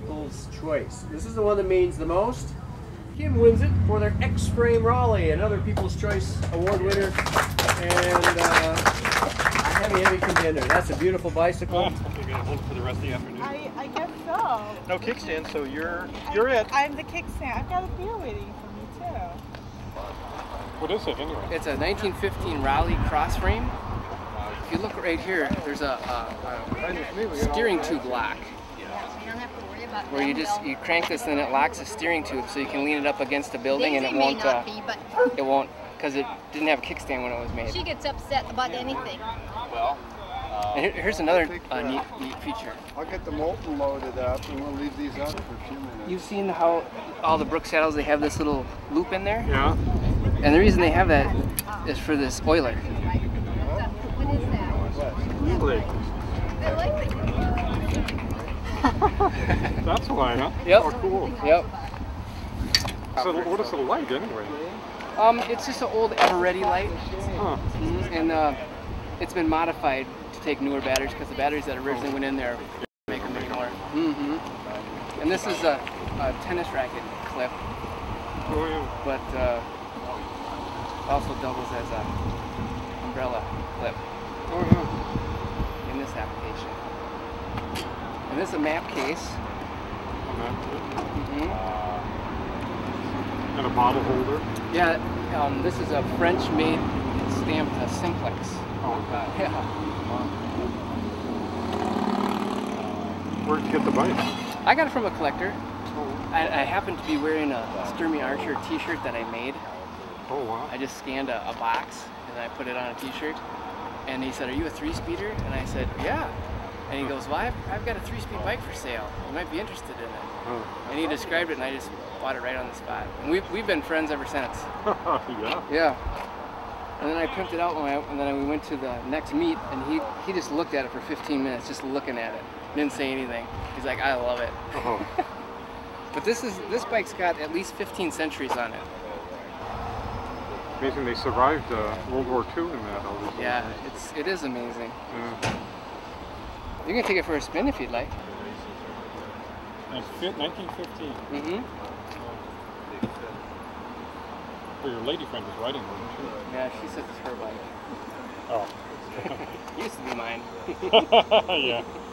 people's choice. This is the one that means the most. Kim wins it for their X Frame Raleigh, another people's choice award winner, and a heavy contender. That's a beautiful bicycle. Oh, you're gonna hold it for the rest of the afternoon. I guess so. No kickstand, so you're it. I'm the kickstand. I've got a beer waiting for me too. What is it anyway? It's a 1915 Raleigh cross frame. If you look right here, there's a steering tube lock. Where you crank this and it locks the steering tube so you can lean it up against the building and it won't, because it didn't have a kickstand when it was made. She gets upset about anything. Well, and here's another neat feature. I'll get the molten loaded up and we'll leave these out for a few minutes. You've seen how all the Brook Saddles, they have this little loop in there? Yeah. And the reason they have that is for this oiler. What is that? Oiler. I like it. That's why, huh? Yep. Oh, cool. Yep. So what is the light anyway? It's just an old Ever Ready light. Huh. Mm-hmm. And it's been modified to take newer batteries because the batteries that originally went in there make them anymore. Mm-hmm. And this is a tennis racket clip. Oh, yeah. But also doubles as an umbrella clip. Oh, yeah. In this application. And this is a map case. A map case? Mm-hmm. And a bottle holder? Yeah, this is a French-made stamped Simplex. Oh, okay. Yeah. Where'd you get the bike? I got it from a collector. Oh. I happen to be wearing a Sturmey Archer t-shirt that I made. Oh, wow. I just scanned a box and I put it on a t-shirt. And he said, "Are you a three-speeder?" And I said, "Yeah." And he goes, "Well, I've got a three-speed bike for sale. You might be interested in it." Oh. And he described it, and I just bought it right on the spot. And we've been friends ever since. Yeah. Yeah. And then I pimped it out, and then we went to the next meet, and he just looked at it for 15 minutes, just looking at it, didn't say anything. He's like, "I love it." Oh. But this bike's got at least 15 centuries on it. Amazing, they survived World War II in that. Obviously. Yeah, it is amazing. Yeah. You can take it for a spin if you'd like. 1915. Mm-hmm. Well, your lady friend was riding with it, too. Yeah, she said it's her bike. Oh. Used to be mine. Yeah.